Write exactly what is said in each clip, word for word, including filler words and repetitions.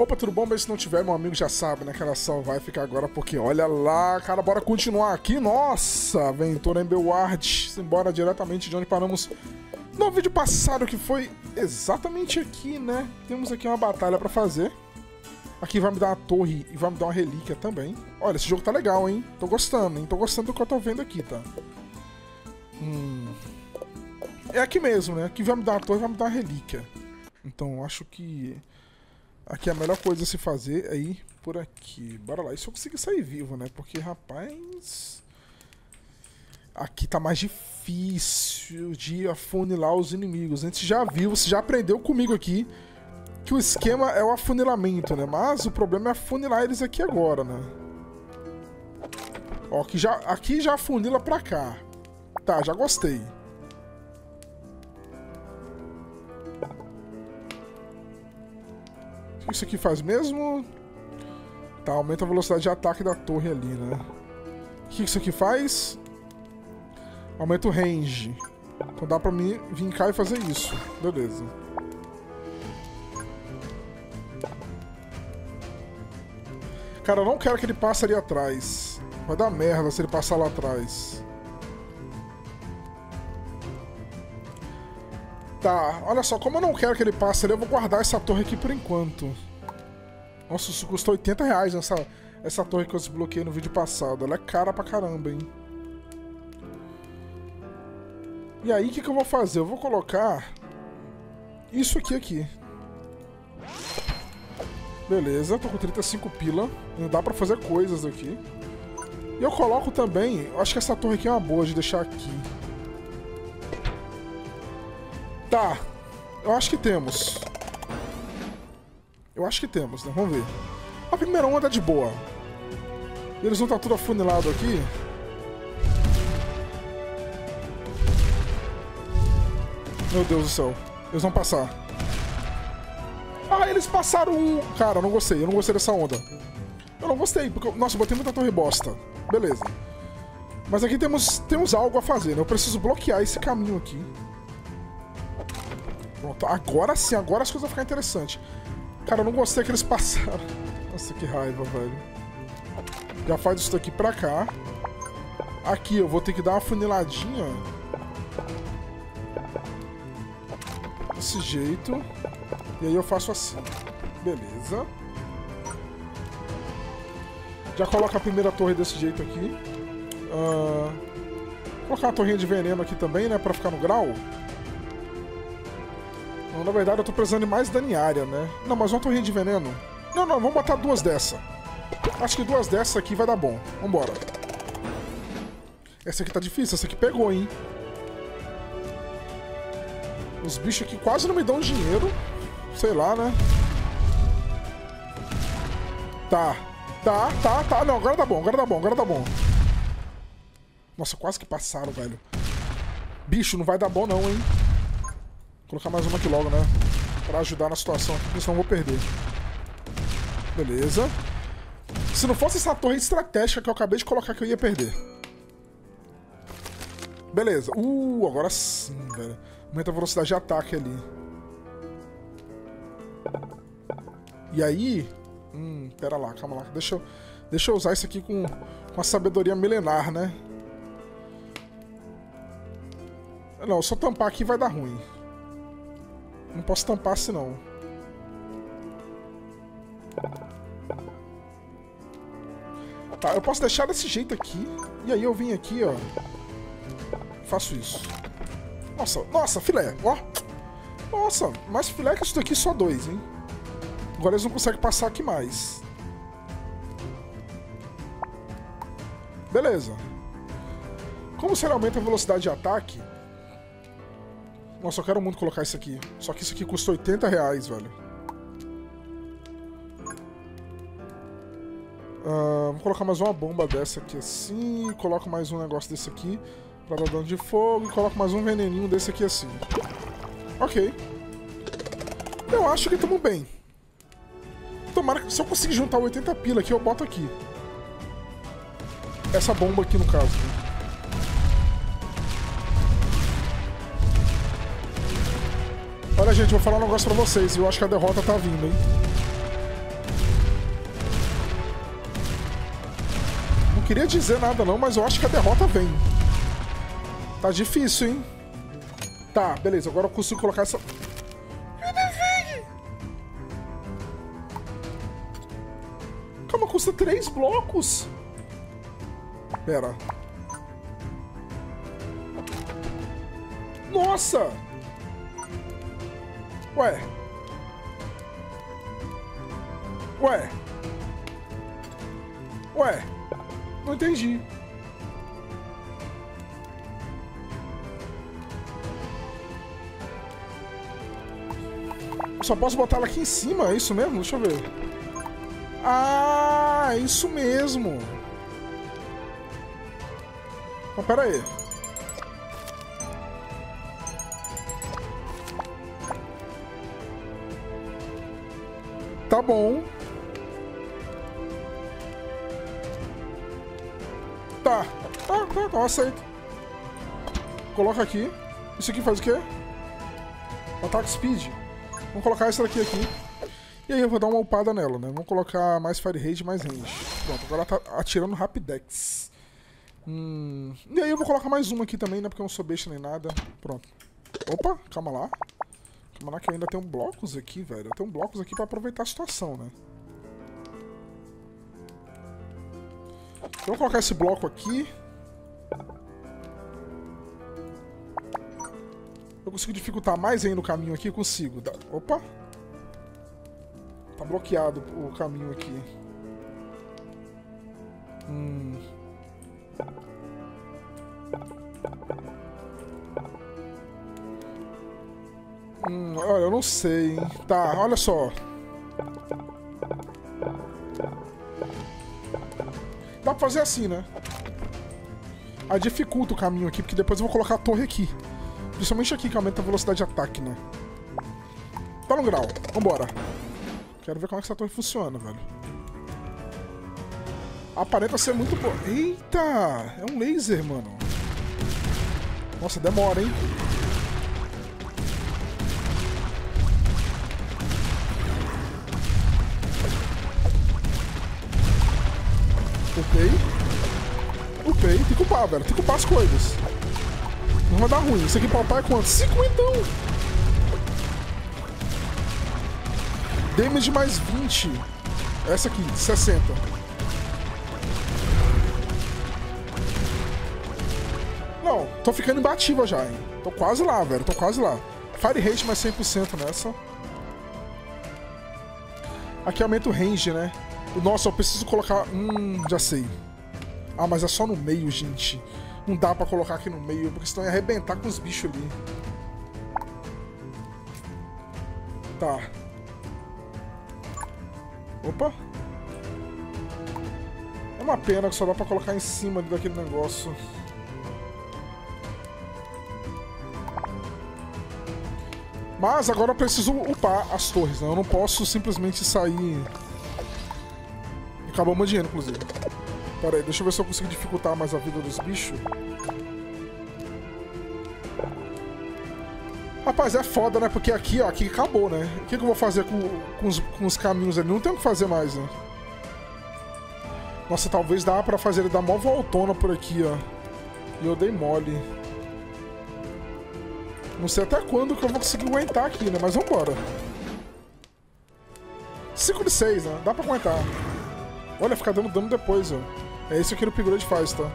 Opa, tudo bom? Mas se não tiver, meu amigo já sabe, né? Que ela só vai ficar agora, porque olha lá, cara, bora continuar aqui. Nossa, aventura Emberward, embora diretamente de onde paramos no vídeo passado, que foi exatamente aqui, né? Temos aqui uma batalha pra fazer. Aqui vai me dar uma torre e vai me dar uma relíquia também. Olha, esse jogo tá legal, hein? Tô gostando, hein? Tô gostando do que eu tô vendo aqui, tá? Hum... É aqui mesmo, né? Aqui vai me dar uma torre e vai me dar uma relíquia. Então, acho que... aqui a melhor coisa a se fazer é ir por aqui. Bora lá. E se eu conseguir sair vivo, né? Porque, rapaz... aqui tá mais difícil de afunilar os inimigos. A gente já viu, você já aprendeu comigo aqui que o esquema é o afunilamento, né? Mas o problema é afunilar eles aqui agora, né? Ó, aqui já, aqui já afunila pra cá. Tá, já gostei. Isso aqui faz mesmo? Tá, aumenta a velocidade de ataque da torre ali, né? O que isso aqui faz? Aumenta o range. Então dá pra mim vir cá e fazer isso. Beleza. Cara, eu não quero que ele passe ali atrás. Vai dar merda se ele passar lá atrás. Tá, olha só, como eu não quero que ele passe ali, eu vou guardar essa torre aqui por enquanto. Nossa, isso custou oitenta reais nessa, essa torre que eu desbloqueei no vídeo passado. Ela é cara pra caramba, hein? E aí, o que, que eu vou fazer? Eu vou colocar isso aqui, aqui. Beleza, tô com trinta e cinco pila. Ainda dá pra fazer coisas aqui. E eu coloco também, eu acho que essa torre aqui é uma boa de deixar aqui. Tá, eu acho que temos. Eu acho que temos, né? Vamos ver. A primeira onda é de boa. Eles não estão tudo afunilado aqui. Meu Deus do céu. Eles vão passar. Ah, eles passaram um... Cara, eu não gostei. Eu não gostei dessa onda. Eu não gostei, porque... Nossa, eu botei muita torre bosta. Beleza. Mas aqui temos, temos algo a fazer, né? Eu preciso bloquear esse caminho aqui. Pronto, agora sim, agora as coisas vão ficar interessantes. Cara, eu não gostei que eles passaram. Nossa, que raiva, velho. Já faz isso daqui pra cá. Aqui eu vou ter que dar uma funiladinha. Desse jeito. E aí eu faço assim. Beleza. Já coloca a primeira torre desse jeito aqui. Uh, vou colocar uma torrinha de veneno aqui também, né? Pra ficar no grau. Na verdade eu tô precisando de mais daniária, né? Não, mas uma torrinha de veneno. Não, não, vamos botar duas dessa. Acho que duas dessa aqui vai dar bom. Vambora. Essa aqui tá difícil, essa aqui pegou, hein? Os bichos aqui quase não me dão dinheiro. Sei lá, né? Tá, tá, tá, tá. Não, agora tá bom, agora tá bom, agora tá bom. Nossa, quase que passaram, velho. Bicho, não vai dar bom não, hein? Vou colocar mais uma aqui logo, né? Pra ajudar na situação aqui, porque senão eu vou perder. Beleza. Se não fosse essa torre estratégica que eu acabei de colocar que eu ia perder. Beleza. Uh, agora sim, velho. Aumenta a velocidade de ataque ali. E aí... Hum, pera lá, calma lá. Deixa eu, deixa eu usar isso aqui com, com a sabedoria milenar, né? Não, só tampar aqui vai dar ruim. Não posso tampar assim, não. Tá, eu posso deixar desse jeito aqui. E aí eu vim aqui, ó. Faço isso. Nossa, nossa, filé, ó. Nossa, mais filé que isso daqui só dois, hein. Agora eles não conseguem passar aqui mais. Beleza. Como se ele aumenta a velocidade de ataque... Nossa, eu quero muito colocar isso aqui. Só que isso aqui custa oitenta reais, velho. Uh, vou colocar mais uma bomba dessa aqui assim. Coloco mais um negócio desse aqui pra dar dano de fogo. E coloco mais um veneninho desse aqui assim. Ok. Eu acho que estamos bem. Tomara que se eu conseguir juntar oitenta pila aqui, eu boto aqui. Essa bomba aqui, no caso, né? Olha, gente, vou falar um negócio pra vocês. Eu acho que a derrota tá vindo, hein? queria dizer nada não, mas eu acho que a derrota vem. Tá difícil, hein? Tá, beleza. Agora eu consigo colocar essa... Calma, custa três blocos. Pera. Nossa! Ué. Ué. Ué. Não entendi. Só posso botar ela aqui em cima, é isso mesmo? Deixa eu ver. Ah, é isso mesmo. Mas pera aí. Tá bom. Tá. Tá, tá, tá, aceito. Coloca aqui. Isso aqui faz o quê? Ataque speed. Vamos colocar essa daqui aqui. E aí eu vou dar uma upada nela, né? Vamos colocar mais Fire Rage, mais range. Pronto, agora ela tá atirando Rapidex. Hum... E aí eu vou colocar mais uma aqui também, né? Porque eu não sou besta nem nada. Pronto. Opa, calma lá. Calma lá que eu ainda tenho blocos aqui, velho. Eu tenho blocos aqui pra aproveitar a situação, né? Eu vou colocar esse bloco aqui. Eu consigo dificultar mais ainda o caminho aqui? Consigo. Opa! Tá bloqueado o caminho aqui. Hum. Hum, olha, eu não sei, hein? Tá, olha só. Dá pra fazer assim, né? Aí dificulta o caminho aqui, porque depois eu vou colocar a torre aqui. Principalmente aqui, que aumenta a velocidade de ataque, né? Tá no grau. Vambora. Quero ver como é que essa torre funciona, velho. Aparenta ser muito boa. Eita! É um laser, mano. Nossa, demora, hein? Upei. Upei. Tem que upar, velho. Tem que upar as coisas. Não vai dar ruim. Isso aqui pra upar é quanto? cinquentão! Damage mais vinte. Essa aqui, sessenta. Não, tô ficando imbatível já, hein? Tô quase lá, velho. Tô quase lá. Fire Rate mais cem por cento nessa. Aqui aumenta o range, né? Nossa, eu preciso colocar... Hum, já sei. Ah, mas é só no meio, gente. Não dá pra colocar aqui no meio, porque senão ia arrebentar com os bichos ali. Tá. Opa. É uma pena que só dá pra colocar em cima daquele negócio. Mas agora eu preciso upar as torres, né? Eu não posso simplesmente sair... Acabou o meu dinheiro, inclusive. Pera aí, deixa eu ver se eu consigo dificultar mais a vida dos bichos. Rapaz, é foda, né? Porque aqui, ó, aqui acabou, né? O que, que eu vou fazer com, com, os, com os caminhos ali? Não tem o que fazer mais, né? Nossa, talvez dá pra fazer ele dar mó voltona por aqui, ó. E eu dei mole. Não sei até quando que eu vou conseguir aguentar aqui, né? Mas vambora. cinco de seis, né? Dá pra aguentar. Olha, fica dando dano depois, ó. É isso que o upgrade faz, tá?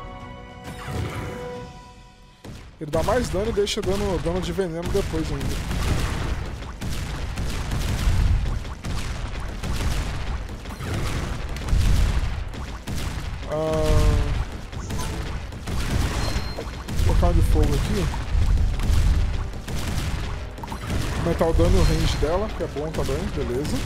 Ele dá mais dano e deixa dano, dano de veneno depois ainda. Ah... Vou colocar um de fogo aqui. Aumentar o dano e o range dela, que é bom também, beleza.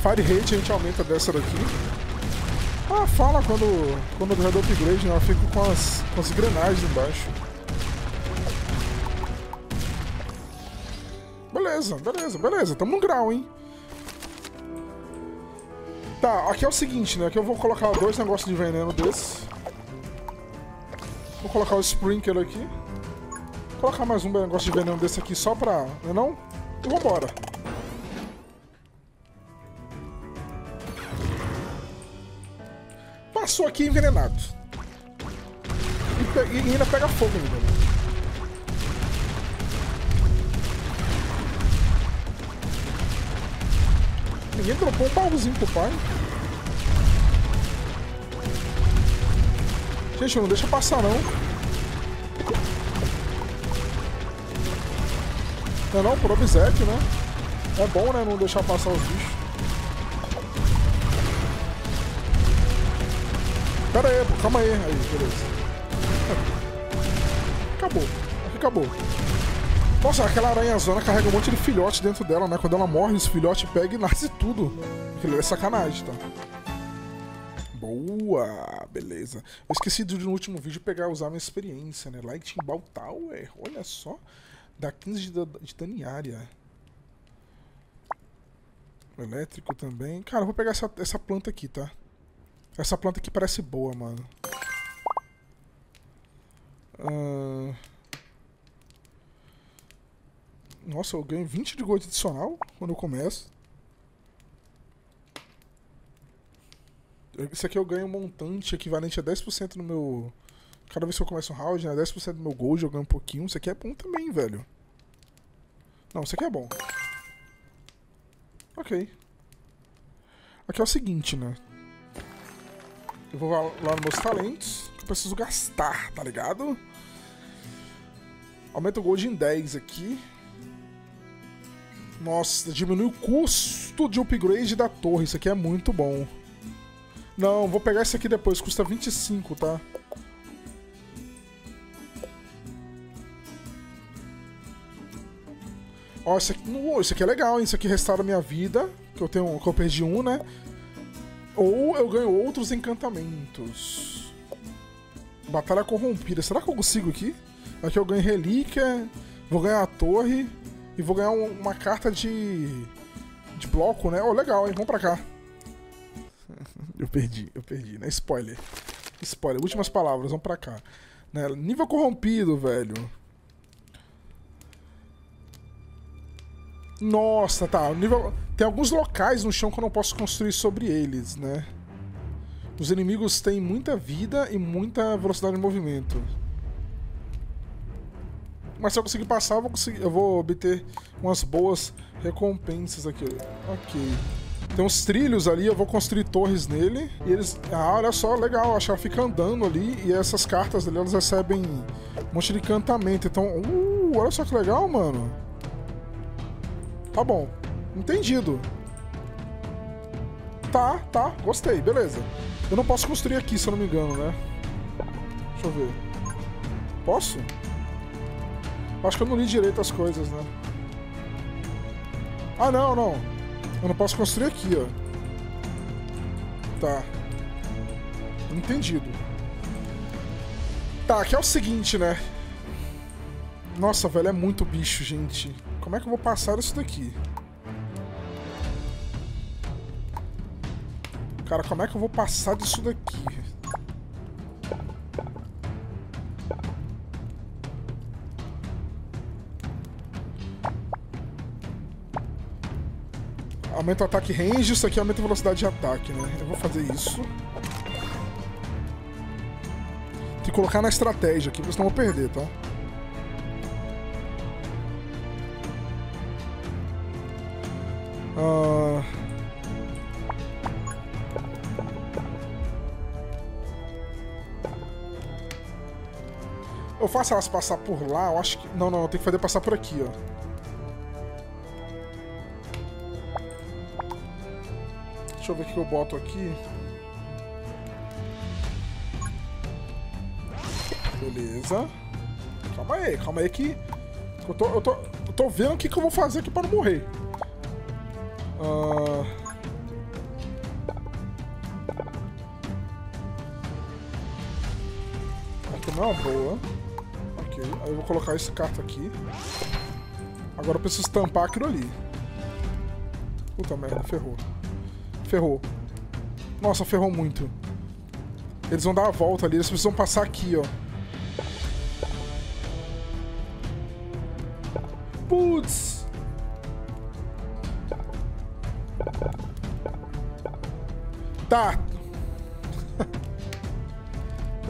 Fire Rate a gente aumenta dessa daqui. Ah, fala quando, quando eu já dou upgrade, né? Eu fico com as, com as engrenagens embaixo. Beleza, beleza, beleza. Tamo no grau, hein? Tá, aqui é o seguinte, né? Aqui eu vou colocar dois negócios de veneno desse. Vou colocar o Sprinkler aqui. Vou colocar mais um negócio de veneno desse aqui só pra... Não é não? E vambora. passou aqui envenenado. E, e ainda pega fogo ainda. Ninguém dropou um barrozinho pro pai. Gente, não deixa passar não. Não é não, por obséquio, né? É bom, né, não deixar passar os bichos. Pera aí, calma aí. Aí, beleza. Acabou. Aqui acabou. Nossa, aquela aranhazona carrega um monte de filhote dentro dela, né? Quando ela morre, esse filhote pega e nasce tudo. Aquilo é sacanagem, tá? Boa! Beleza. Eu esqueci de no último vídeo pegar usar minha experiência, né? Lighting Ball Tower, olha só. Dá quinze de dano em área. Elétrico também. Cara, eu vou pegar essa, essa planta aqui, tá? Essa planta aqui parece boa, mano. Ahn... Uh... Nossa, eu ganho vinte de gold adicional quando eu começo. Isso aqui eu ganho um montante equivalente a dez por cento no meu... Cada vez que eu começo um round, né? dez por cento do meu gold, eu ganho um pouquinho. Isso aqui é bom também, velho. Não, isso aqui é bom. Ok. Aqui é o seguinte, né? Eu vou lá nos meus talentos, que eu preciso gastar, tá ligado? Aumenta o gold em dez aqui. Nossa, diminui o custo de upgrade da torre. Isso aqui é muito bom. Não, vou pegar esse aqui depois. Custa vinte e cinco, tá? Ó, esse aqui, oh, esse aqui é legal, hein? Isso aqui restaura minha vida. Que eu, tenho, que eu perdi um, né? Ou eu ganho outros encantamentos. Batalha corrompida. Será que eu consigo aqui? Aqui eu ganho relíquia. Vou ganhar a torre. E vou ganhar uma carta de... De bloco, né? Ó, oh, legal, hein? Vamos pra cá. Eu perdi, eu perdi, né? Spoiler. Spoiler. Últimas palavras, vamos pra cá. Né? Nível corrompido, velho. Nossa, tá. Nível... Tem alguns locais no chão que eu não posso construir sobre eles, né? Os inimigos têm muita vida e muita velocidade de movimento. Mas se eu conseguir passar, eu vou, conseguir, eu vou obter umas boas recompensas aqui. Ok. Tem uns trilhos ali, eu vou construir torres nele. E eles... Ah, olha só, legal. Acho que ela fica andando ali. E essas cartas dele, elas recebem um monte de encantamento. Então, uh, olha só que legal, mano. Tá bom. Entendido. Tá, tá. Gostei, beleza. Eu não posso construir aqui, se eu não me engano, né? Deixa eu ver. Posso? Acho que eu não li direito as coisas, né? Ah, não, não. Eu não posso construir aqui, ó. Tá. Entendido. Tá, aqui é o seguinte, né? Nossa, velho, é muito bicho, gente. Como é que eu vou passar isso daqui? Cara, como é que eu vou passar disso daqui? Aumenta o ataque range, isso aqui aumenta a velocidade de ataque, né? Eu vou fazer isso. Tem que colocar na estratégia aqui, porque senão eu vou perder, tá? Ah... Eu faço elas passar por lá, eu acho que... Não, não, eu tenho que fazer passar por aqui, ó. Deixa eu ver o que eu boto aqui. Beleza. Calma aí, calma aí que... Eu tô, eu tô, eu tô vendo o que, que eu vou fazer aqui pra não morrer. Uh... Aqui não é uma boa. Ok, aí eu vou colocar esse carta aqui. Agora eu preciso tampar aquilo ali. Puta merda, ferrou. Ferrou. Nossa, ferrou muito. Eles vão dar a volta ali. Eles precisam passar aqui, ó. Putz! Tá.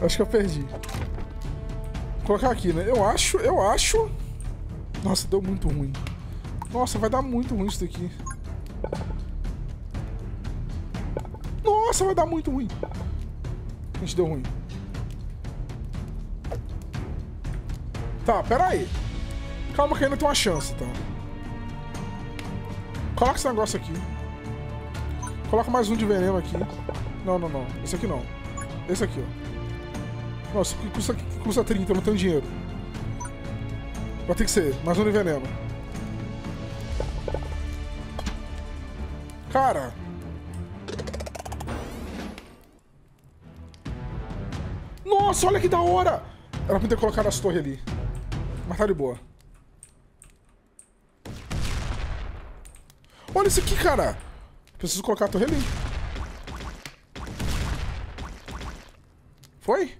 Acho que eu perdi. Vou colocar aqui, né? Eu acho, eu acho... Nossa, deu muito ruim. Nossa, vai dar muito ruim isso daqui. Nossa, vai dar muito ruim. A gente deu ruim. Tá, pera aí. Calma que ainda tem uma chance, tá? Coloca esse negócio aqui. Coloca mais um de veneno aqui. Não, não, não. Esse aqui não. Esse aqui, ó. Nossa, que custa, que custa trinta, eu não tenho dinheiro. Vai ter que ser. Mais um de veneno. Cara. Nossa, olha que da hora! Era pra ter colocado as torres ali. Mas tá de boa. Olha isso aqui, cara. Preciso colocar a torre ali. Foi?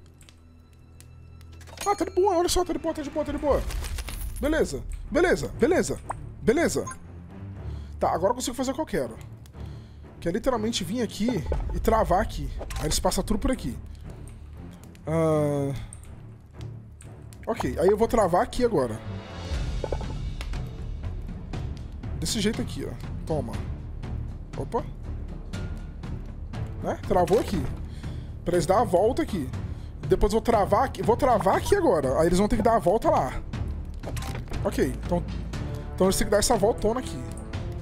Ah, tá de boa. Olha só, tá de boa, tá de boa, tá de boa. Beleza. Beleza, beleza. Beleza. Tá, agora eu consigo fazer o que eu quero. Que é literalmente vir aqui e travar aqui. Aí eles passam tudo por aqui. Ah... Ok, aí eu vou travar aqui agora. Desse jeito aqui, ó. Toma. Opa. Né? Travou aqui. Pra eles dar a volta aqui. Depois eu vou travar aqui. Vou travar aqui agora. Aí eles vão ter que dar a volta lá. Ok. Então, então eles têm que dar essa voltona aqui.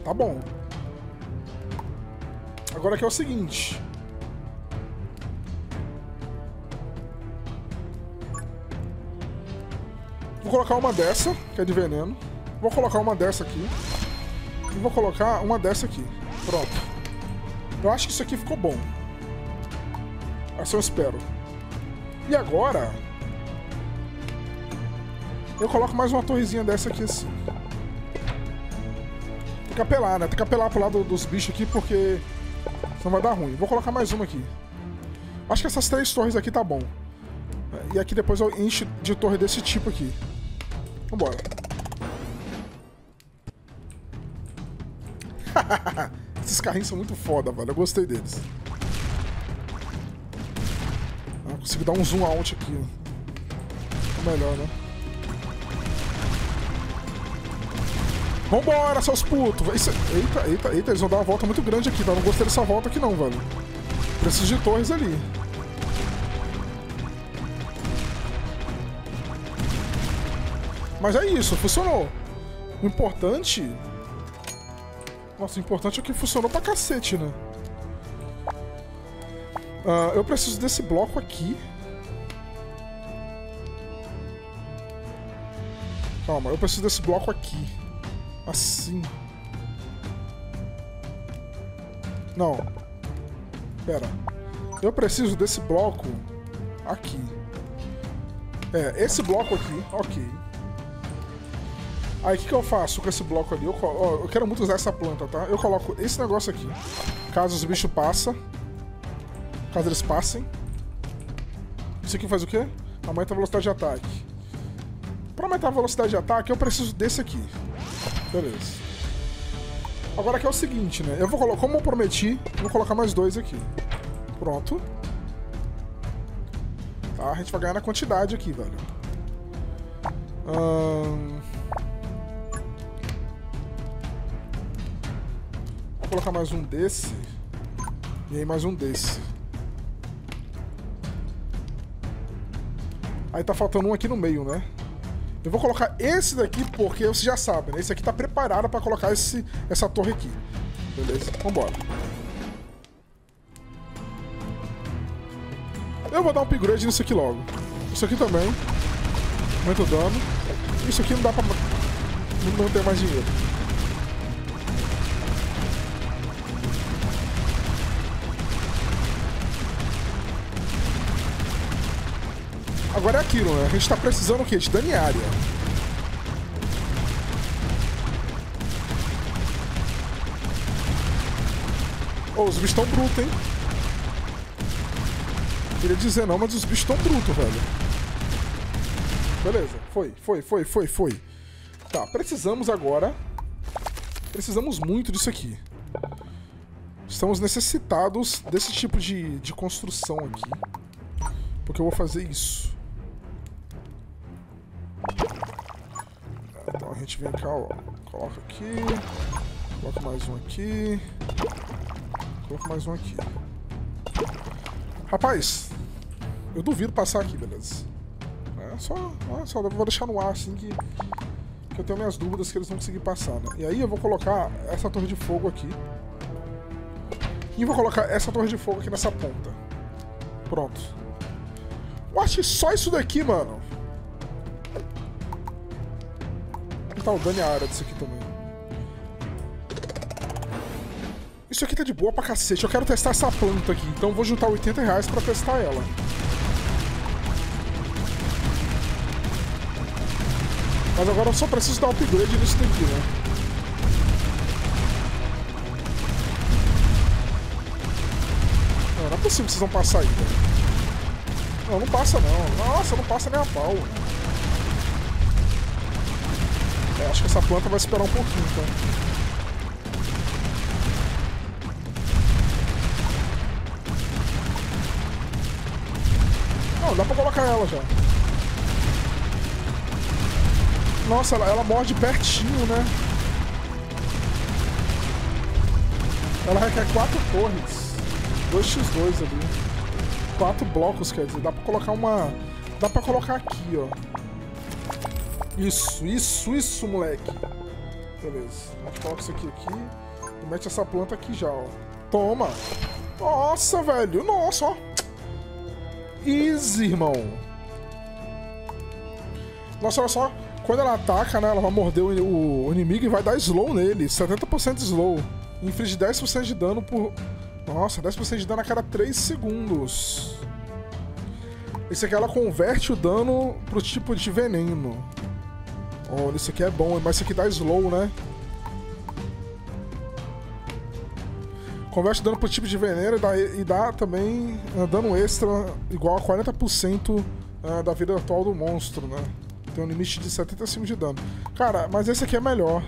Tá bom. Agora aqui é o seguinte. Vou colocar uma dessa, que é de veneno. Vou colocar uma dessa aqui. E vou colocar uma dessa aqui. Pronto. Eu acho que isso aqui ficou bom. Assim eu espero. E agora... eu coloco mais uma torrezinha dessa aqui assim. Tem que apelar, né? Tem que apelar pro lado dos bichos aqui, porque... senão vai dar ruim. Vou colocar mais uma aqui. Acho que essas três torres aqui tá bom. E aqui depois eu encho de torre desse tipo aqui. Vambora. Esses carrinhos são muito foda, velho. Eu gostei deles. Ah, consigo dar um zoom out aqui. Ou melhor, né? Vambora, seus putos! Isso... Eita, eita, eita. Eles vão dar uma volta muito grande aqui, tá? Eu não gostei dessa volta aqui não, velho. Preciso de torres ali. Mas é isso, funcionou. O importante... Nossa, o importante é que funcionou pra cacete, né? Uh, eu preciso desse bloco aqui. Calma, eu preciso desse bloco aqui. Assim. Não. Pera. Eu preciso desse bloco aqui. É, esse bloco aqui. Ok. Aí o que, que eu faço com esse bloco ali? Eu, ó, eu quero muito usar essa planta, tá? Eu coloco esse negócio aqui. Caso os bichos passem. Caso eles passem. Isso aqui faz o quê? Aumenta a velocidade de ataque. Pra aumentar a velocidade de ataque, eu preciso desse aqui. Beleza. Agora aqui é o seguinte, né? Eu vou colocar, como eu prometi, eu vou colocar mais dois aqui. Pronto. Tá, a gente vai ganhar na quantidade aqui, velho. Ahn... Vou colocar mais um desse. E aí mais um desse. Aí tá faltando um aqui no meio, né? Eu vou colocar esse daqui porque vocês já sabem, né? Esse aqui tá preparado pra colocar esse, essa torre aqui. Beleza? Vambora. Eu vou dar um upgrade nisso aqui logo. Isso aqui também. Muito dano. Isso aqui não dá pra... não tem mais dinheiro. Agora é aquilo, né? A gente tá precisando o quê? De dano em área. Oh, os bichos tão brutos, hein? Queria dizer não, mas os bichos tão brutos, velho. Beleza. Foi, foi, foi, foi, foi. Tá, precisamos agora... Precisamos muito disso aqui. Estamos necessitados desse tipo de, de construção aqui. Porque eu vou fazer isso. Então a gente vem cá, ó. Coloca aqui. Coloca mais um aqui. Coloca mais um aqui. Rapaz, eu duvido passar aqui, beleza? É só, é só vou deixar no ar assim que, que eu tenho minhas dúvidas que eles vão conseguir passar, né? E aí eu vou colocar essa torre de fogo aqui. E vou colocar essa torre de fogo aqui nessa ponta. Pronto. Eu acho que só isso daqui, mano. Tá o dano a área disso aqui também. Isso aqui tá de boa pra cacete. Eu quero testar essa planta aqui. Então vou juntar oitenta reais pra testar ela. Mas agora eu só preciso dar um upgrade nisso daqui, né? Não é possível que vocês vão passar aí, velho. Não, não passa não. Nossa, não passa nem a pau. É, acho que essa planta vai esperar um pouquinho, então. Não, dá pra colocar ela já. Nossa, ela, ela morde pertinho, né? Ela requer quatro torres. dois por dois ali. Quatro blocos, quer dizer, dá pra colocar uma... Dá pra colocar aqui, ó. Isso, isso, isso, moleque. Beleza. A gente coloca isso aqui, aqui. E mete essa planta aqui já, ó. Toma. Nossa, velho. Nossa, ó. Easy, irmão. Nossa, olha só. Quando ela ataca, né, ela vai morder o inimigo e vai dar slow nele. setenta por cento slow. Inflige dez por cento de dano por... Nossa, dez por cento de dano a cada três segundos. Esse aqui ela converte o dano pro tipo de veneno. Olha, isso aqui é bom, mas isso aqui dá slow, né? Converte o dano pro tipo de veneno e dá, e dá também dano extra igual a quarenta por cento da vida atual do monstro, né? Tem um limite de setenta e cinco de dano. Cara, mas esse aqui é melhor.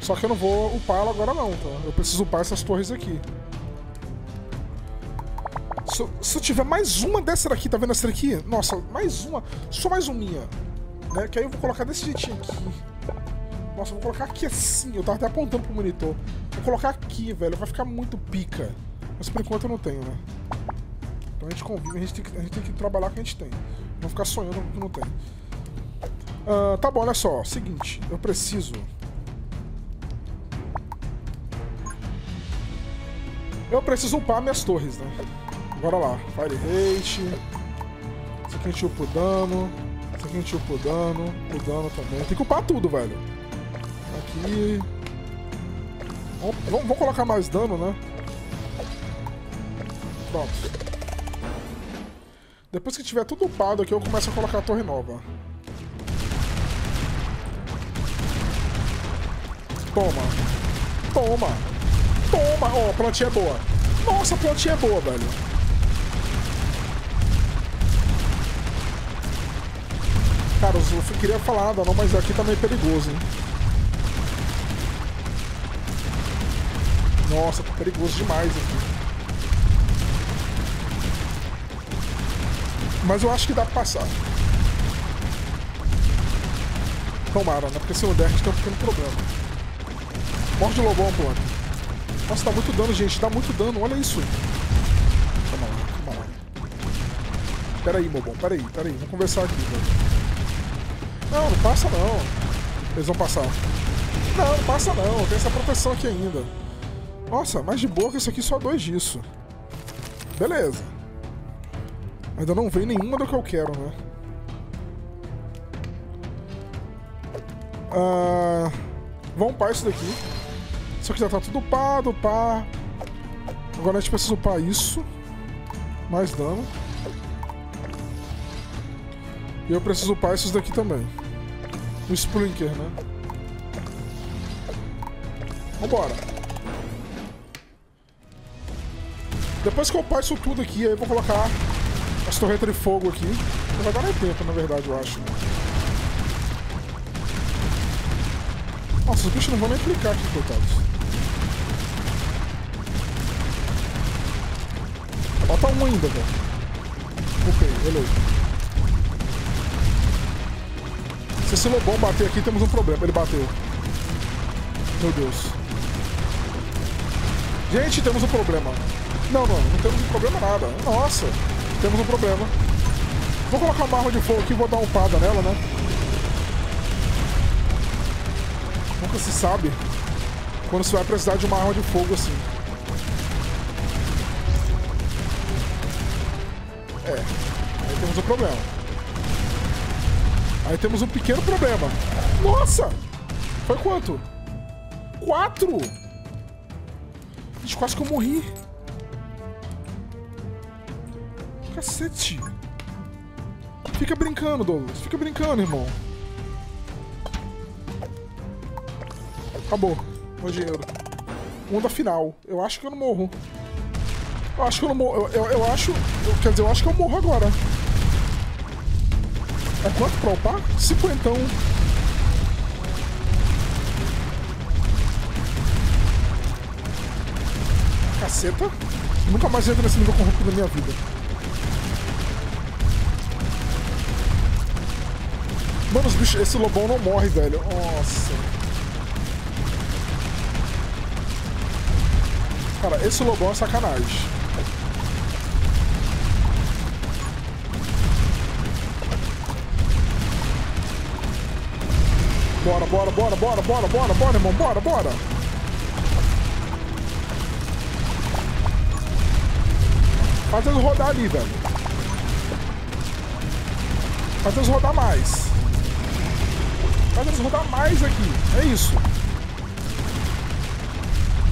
Só que eu não vou upar ela agora não, tá? Eu preciso upar essas torres aqui. Se eu, se eu tiver mais uma dessa daqui, tá vendo essa daqui? Nossa, mais uma, só mais uma minha, né? Que aí eu vou colocar desse jeitinho aqui. Nossa, eu vou colocar aqui assim, eu tava até apontando pro monitor. Vou colocar aqui, velho, vai ficar muito pica. Mas por enquanto eu não tenho, né? Então a gente convive, a gente tem que, a gente tem que trabalhar com o que a gente tem. Não ficar sonhando com o que não tem. Uh, tá bom, olha só, seguinte, eu preciso... Eu preciso upar minhas torres, né? Bora lá, Fire Rate. Isso aqui a gente upa o dano. Isso aqui a gente upa o dano. O dano também. Tem que upar tudo, velho. Aqui. Vamos colocar mais dano, né? Pronto. Depois que tiver tudo upado aqui, eu começo a colocar a torre nova. Toma. Toma. Toma. Ó, oh, a plantinha é boa. Nossa, a plantinha é boa, velho. Cara, eu não queria falar nada não, mas aqui tá meio perigoso, hein? Nossa, tá perigoso demais aqui. Mas eu acho que dá pra passar. Tomara, né? Porque se não der, a gente tem um pequeno problema. Morde o lobão, pô. Nossa, dá muito dano, gente. Dá muito dano, olha isso. Calma lá, calma lá. Pera aí, lobão, pera aí, pera aí. Vamos conversar aqui, velho. Não, não passa não. Eles vão passar. Não, não passa não. Tem essa proteção aqui ainda. Nossa, mas de boa que isso aqui só dois disso. Beleza. Ainda não veio nenhuma do que eu quero, né? Ah, vamos upar isso daqui. Isso aqui já tá tudo upado, upar. Agora a gente precisa upar isso. Mais dano. E eu preciso upar esses daqui também. O Splinter, né? Vambora. Depois que eu upar isso tudo aqui, aí eu vou colocar as torretas de fogo aqui. Não vai dar nem tempo, na verdade, eu acho. Nossa, os bichos não vão nem clicar aqui, coitados. Falta um ainda, velho. Ok, reload. Se esse lobão bater aqui, temos um problema. Ele bateu. Meu Deus. Gente, temos um problema. Não, não, não temos um problema nada. Nossa, temos um problema. Vou colocar uma arma de fogo aqui e vou dar uma upada nela, né? Nunca se sabe quando você vai precisar de uma arma de fogo assim. É, aí temos um problema. Aí temos um pequeno problema. Nossa! Foi quanto? Quatro! Gente, quase que eu morri. Cacete. Fica brincando, Douglas. Fica brincando, irmão. Acabou. Meu dinheiro. Onda final. Eu acho que eu não morro. Eu acho que eu não morro. Eu, eu, eu acho... Eu, quer dizer, eu acho que eu morro agora. É quanto pra upar? Cinquentão. Caceta. Eu nunca mais entro nesse nível corrupto da minha vida. Mano, os bichos, esse lobão não morre, velho. Nossa. Cara, esse lobão é sacanagem. Bora, bora, bora, bora, bora, bora, bora, irmão. Bora, bora. Faz eles rodar ali, velho. Faz eles rodar mais. Faz eles rodar mais aqui. É isso.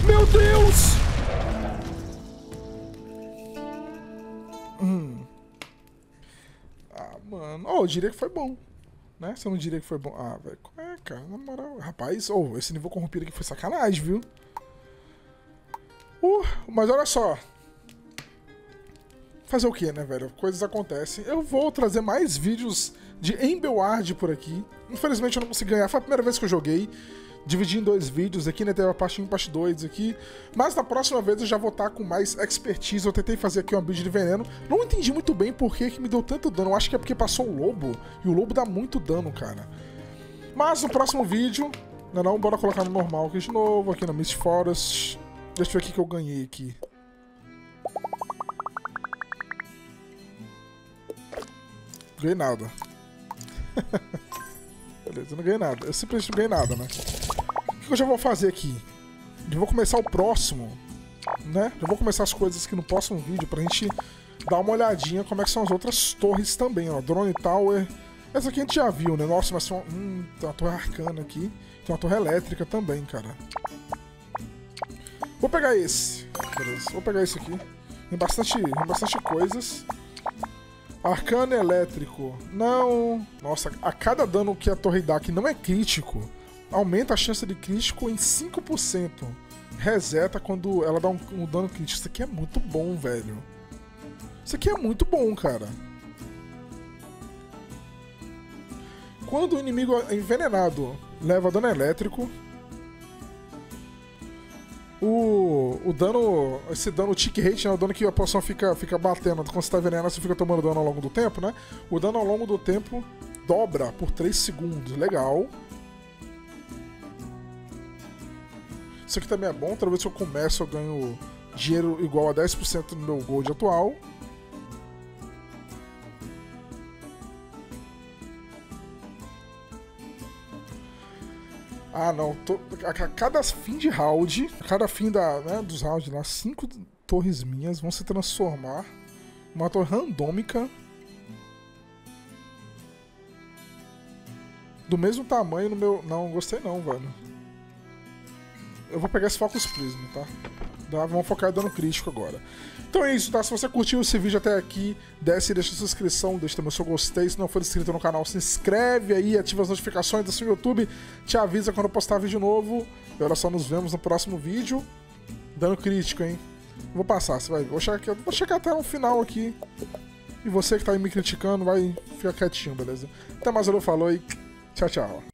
Meu Deus! Hum. Ah, mano. Oh, eu diria que foi bom. Né? Você não diria que foi bom. Ah, velho. É, cara. Na moral. Rapaz, oh, esse nível corrompido aqui foi sacanagem, viu? Uh, mas olha só. Fazer o que, né, velho? Coisas acontecem. Eu vou trazer mais vídeos de Emberward por aqui. Infelizmente eu não consegui ganhar. Foi a primeira vez que eu joguei. Dividi em dois vídeos aqui, né? Teve a parte um e parte dois aqui. Mas na próxima vez eu já vou estar com mais expertise. Eu tentei fazer aqui uma build de veneno. Não entendi muito bem por que que me deu tanto dano. Eu acho que é porque passou o lobo. E o lobo dá muito dano, cara. Mas no próximo vídeo... Não, não. Bora colocar no normal aqui de novo. Aqui na Mist Forest. Deixa eu ver o que eu ganhei aqui. Não ganhei nada. Beleza, eu não ganhei nada. Eu simplesmente não ganhei nada, né? O que eu já vou fazer aqui? Eu vou começar o próximo, né? Eu vou começar as coisas aqui no próximo vídeo pra gente dar uma olhadinha como é que são as outras torres também, ó. Drone Tower. Essa aqui a gente já viu, né? Nossa, mas são... Hum, tem uma torre arcana aqui. Tem uma torre elétrica também, cara. Vou pegar esse. Beleza, vou pegar esse aqui. Tem bastante, tem bastante coisas. Arcano elétrico. Não. Nossa, a cada dano que a torre dá, que não é crítico, aumenta a chance de crítico em cinco por cento. Reseta quando ela dá um, um dano crítico. Isso aqui é muito bom, velho. Isso aqui é muito bom, cara. Quando o inimigo é envenenado, leva dano elétrico. O, o dano, esse dano, o tick rate, né, o dano que a poção fica, fica batendo, quando você tá envenenado, você fica tomando dano ao longo do tempo, né? O dano ao longo do tempo dobra por três segundos, legal. Isso aqui também é bom, outra vez que eu começo eu ganho dinheiro igual a dez por cento do meu gold atual. Ah, não. A cada fim de round, a cada fim da, né, dos rounds lá, cinco torres minhas vão se transformar em uma torre randômica do mesmo tamanho no meu... Não, gostei não, velho. Eu vou pegar esse Focus Prism, tá? Dá, vamos focar em dano crítico agora. Então é isso, tá? Se você curtiu esse vídeo até aqui, desce e deixa sua inscrição, deixa também o seu gostei. Se não for inscrito no canal, se inscreve aí, ativa as notificações do seu YouTube, te avisa quando eu postar vídeo novo. E olha só, nos vemos no próximo vídeo. Dano crítico, hein? Vou passar, você vai ver. Vou chegar, aqui, vou chegar até o final aqui. E você que tá aí me criticando, vai ficar quietinho, beleza? Até mais, eu falou e tchau, tchau.